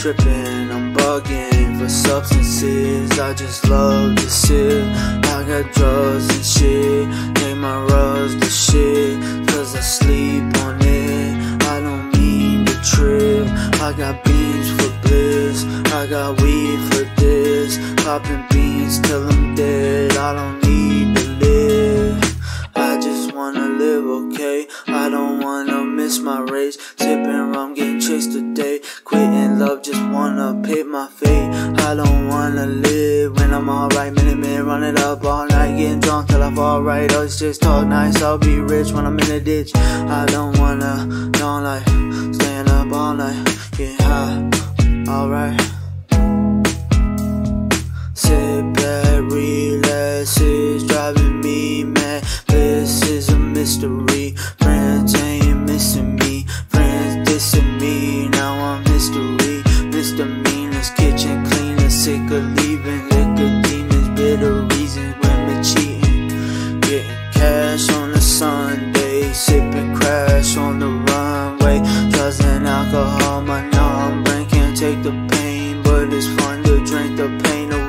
tripping, I'm bugging for substances. I just love to sip. I got drugs and shit, name my rugs the shit, cause I sleep on it. I don't mean to trip. I got beans for bliss, I got weed for this. Popping beans till I'm dead, I don't need to live. I just wanna live, okay? I don't wanna miss my race. Tipping rum, getting chased today. Quitting love, just wanna pick my fate. I don't wanna live when I'm alright. Minute, run it up all night. Getting drunk till I fall right. Always just talk nice, I'll be rich when I'm in a ditch. I don't wanna, don't like staying up all night. Get high, alright. Sit back, relax, it's driving me mad. This is a mystery. Friends ain't missing me, friends dissing me. Now I'm history, misdemeanors, kitchen cleaner, sick of leaving. Liquor demons, bitter reasons, women cheating. Getting cash on a Sunday, sipping crash on the runway. Drugs and alcohol, my numb brain can't take the pain, but it's fun to drink the pain away.